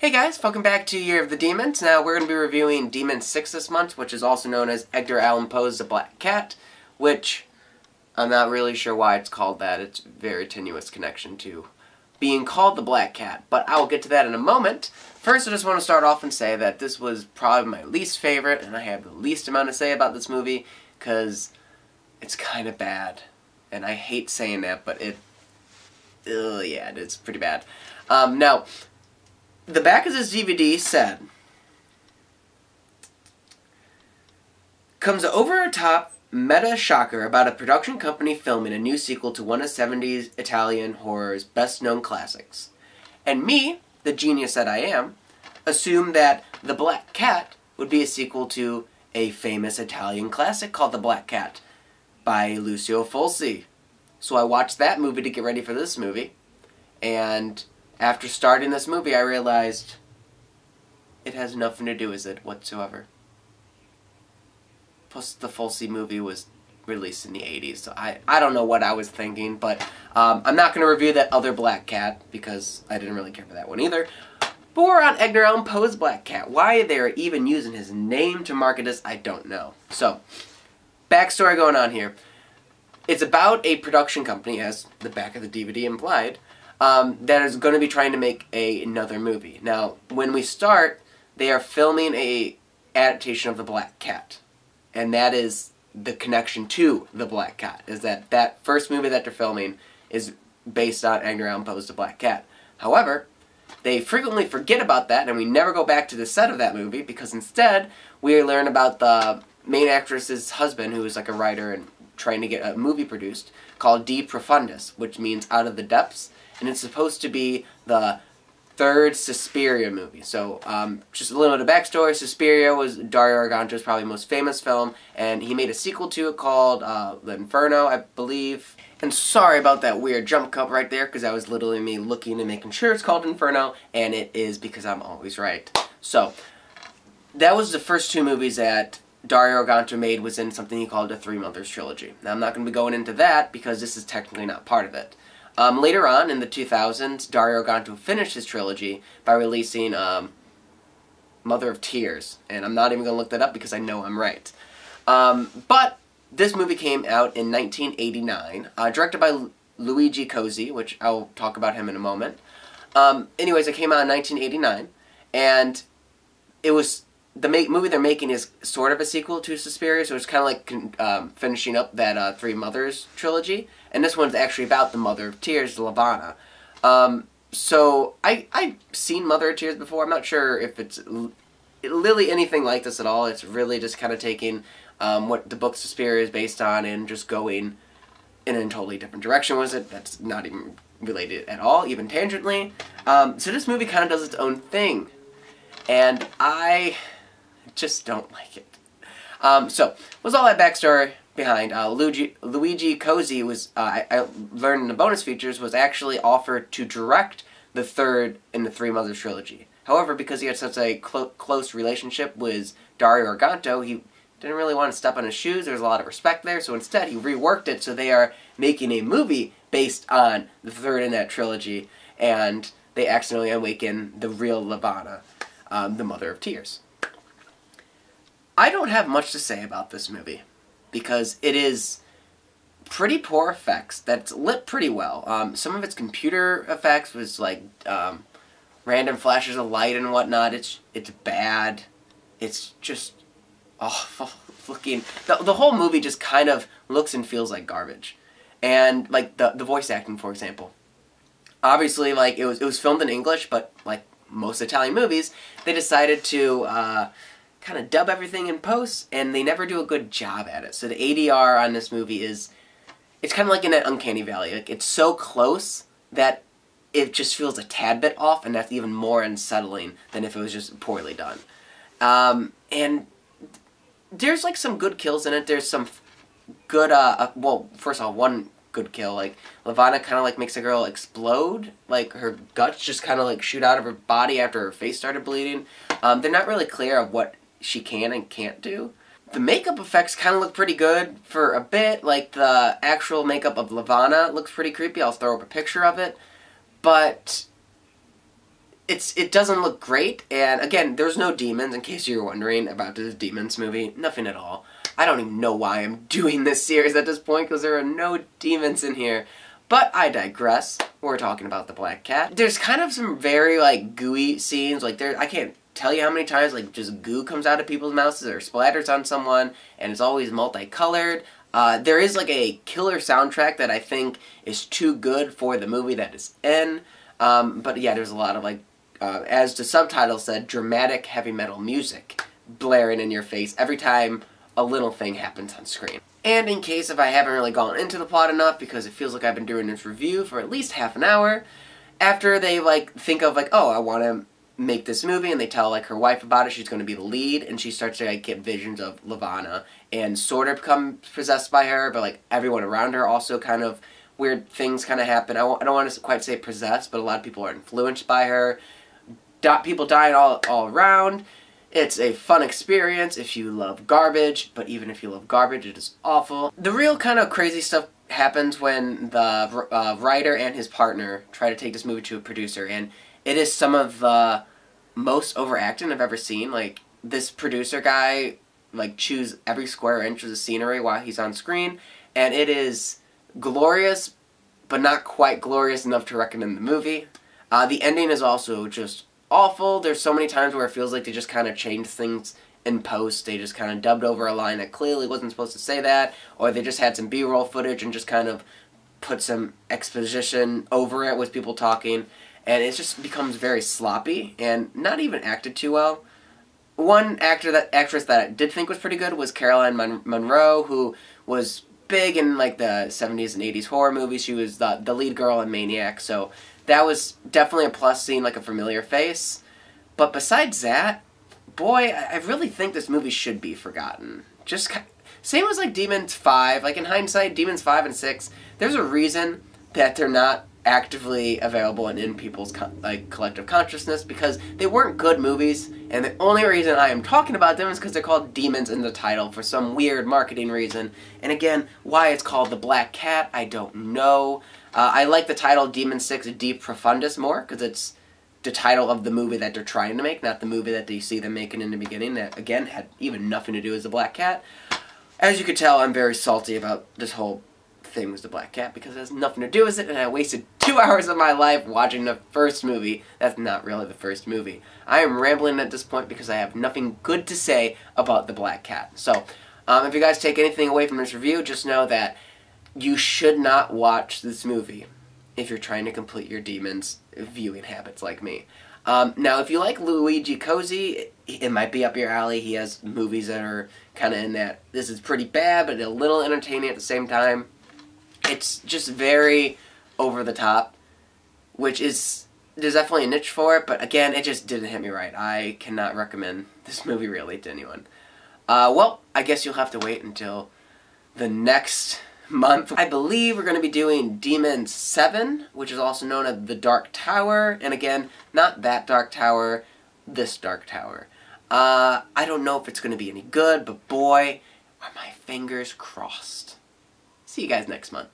Hey guys, welcome back to Year of the Demons. Now we're going to be reviewing Demons 6 this month, which is also known as Edgar Allan Poe's The Black Cat, which I'm not really sure why it's called that. It's a very tenuous connection to being called The Black Cat, but I will get to that in a moment. First, I just want to start off and say that this was probably my least favorite, and I have the least amount to say about this movie, because it's kind of bad. And I hate saying that, but yeah, it's pretty bad. Now, the back of this DVD said, comes over-the-top meta shocker about a production company filming a new sequel to one of 70s Italian horror's best-known classics. And me, the genius that I am, assumed that The Black Cat would be a sequel to a famous Italian classic called The Black Cat by Lucio Fulci. So I watched that movie to get ready for this movie, and after starting this movie I realized it has nothing to do with it whatsoever. Plus the Fulci movie was released in the 80s, so I don't know what I was thinking, but I'm not going to review that other Black Cat because I didn't really care for that one either. But we're on Edgar Allan Poe's Black Cat. Why they're even using his name to market this, I don't know. So, backstory going on here. It's about a production company, as the back of the DVD implied, that is going to be trying to make another movie. Now, when we start, they are filming an adaptation of The Black Cat. And that is the connection to The Black Cat, is that that first movie that they're filming is based on Edgar Allan Poe's The Black Cat. However, they frequently forget about that, and we never go back to the set of that movie, because instead, we learn about the main actress's husband, who is like a writer and trying to get a movie produced called De Profundis, which means out of the depths, and it's supposed to be the third Suspiria movie. So, just a little bit of backstory. Suspiria was Dario Argento's probably most famous film, and he made a sequel to it called Inferno, I believe. And sorry about that weird jump cut right there, because that was literally me looking and making sure it's called Inferno, and it is, because I'm always right. So, that was the first two movies that Dario Argento made was in something he called the Three Mothers Trilogy. Now, I'm not going to be going into that because this is technically not part of it. Later on, in the 2000s, Dario Argento finished his trilogy by releasing Mother of Tears. And I'm not even going to look that up because I know I'm right. But this movie came out in 1989, directed by Luigi Cozzi, which I'll talk about him in a moment. Anyways, it came out in 1989, and it was... The movie they're making is sort of a sequel to Suspiria, so it's kind of like finishing up that Three Mothers trilogy. And this one's actually about the Mother of Tears, Levana. So, I've seen Mother of Tears before. I'm not sure if it's really anything like this at all. It's really just kind of taking what the book Suspiria is based on and just going in a totally different direction with it. That's not even related at all, even tangentially. So this movie kind of does its own thing. And I just don't like it. So, was all that backstory behind? Luigi Cozzi was, I learned in the bonus features, was actually offered to direct the third in the Three Mothers trilogy. However, because he had such a close relationship with Dario Argento, he didn't really want to step on his shoes. There was a lot of respect there, so instead he reworked it so they are making a movie based on the third in that trilogy, and they accidentally awaken the real Levana, the Mother of Tears. I don't have much to say about this movie, because it is pretty poor effects that's lit pretty well. Some of its computer effects was like random flashes of light and whatnot. It's bad. It's just awful looking. The whole movie just kind of looks and feels like garbage. And like the voice acting, for example. Obviously, like it was filmed in English, but like most Italian movies, they decided to kind of dub everything in post, and they never do a good job at it. So the ADR on this movie is, it's kind of like in that uncanny valley. Like it's so close that it just feels a tad bit off, and that's even more unsettling than if it was just poorly done. And there's like some good kills in it. There's some good, well, first of all, one good kill. Like Levana kind of like makes a girl explode, like her guts just kind of like shoot out of her body after her face started bleeding. They're not really clear of what she can and can't do. The makeup effects kind of look pretty good for a bit. Like, the actual makeup of Levana looks pretty creepy. I'll throw up a picture of it. But it doesn't look great. And, again, there's no demons, in case you were wondering about this Demons movie. Nothing at all. I don't even know why I'm doing this series at this point, because there are no demons in here. But I digress. We're talking about The Black Cat. There's kind of some very, like, gooey scenes. Like, I can't tell you how many times, like, just goo comes out of people's mouths or splatters on someone, and it's always multicolored. There is, like, a killer soundtrack that I think is too good for the movie that it's in. But, yeah, there's a lot of, like, as the subtitle said, dramatic heavy metal music blaring in your face every time a little thing happens on screen. And in case if I haven't really gone into the plot enough, because it feels like I've been doing this review for at least half an hour, after they, like, think of, like, oh, I want to make this movie, and they tell, like, her wife about it, she's going to be the lead, and she starts to, like, get visions of Levana, and sort of become possessed by her, but, like, everyone around her also kind of, weird things kind of happen. I don't want to quite say possessed, but a lot of people are influenced by her. People dying all around. It's a fun experience if you love garbage, but even if you love garbage, it is awful. The real kind of crazy stuff happens when the writer and his partner try to take this movie to a producer, and it is some of the most overacting I've ever seen. Like, this producer guy, like, chews every square inch of the scenery while he's on screen, and it is glorious, but not quite glorious enough to recommend the movie. The ending is also just awful. There's so many times where it feels like they just kind of changed things in post. They just kind of dubbed over a line that clearly wasn't supposed to say that, or they just had some B-roll footage and just kind of put some exposition over it with people talking. And it just becomes very sloppy and not even acted too well. One actress that I did think was pretty good was Caroline Monroe, who was big in, like, the 70s and 80s horror movies. She was the lead girl in Maniac, so that was definitely a plus, seeing, like, a familiar face. But besides that, boy, I really think this movie should be forgotten. Just same as, like, Demons 5. Like, in hindsight, Demons 5 and 6, there's a reason that they're not actively available and in people's collective consciousness, because they weren't good movies, and the only reason I am talking about them is because they're called Demons in the title for some weird marketing reason. And again, why it's called The Black Cat, I don't know. I like the title Demons 6 De Profundis more, because it's the title of the movie that they're trying to make, not the movie that you see them making in the beginning that, again, had even nothing to do with The Black Cat. As you could tell, I'm very salty about this whole thing was The Black Cat, because it has nothing to do with it, and I wasted 2 hours of my life watching the first movie. That's not really the first movie. I am rambling at this point because I have nothing good to say about The Black Cat. So, if you guys take anything away from this review, just know that you should not watch this movie if you're trying to complete your demons viewing habits like me. Now, if you like Luigi Cozzi, it might be up your alley. He has movies that are kind of in that, this is pretty bad, but a little entertaining at the same time. It's just very over the top, which is, there's definitely a niche for it, but again, it just didn't hit me right. I cannot recommend this movie really to anyone. Well, I guess you'll have to wait until the next month. I believe we're going to be doing Demons 7, which is also known as The Dark Tower, and again, not that Dark Tower, this Dark Tower. I don't know if it's going to be any good, but boy, are my fingers crossed. See you guys next month.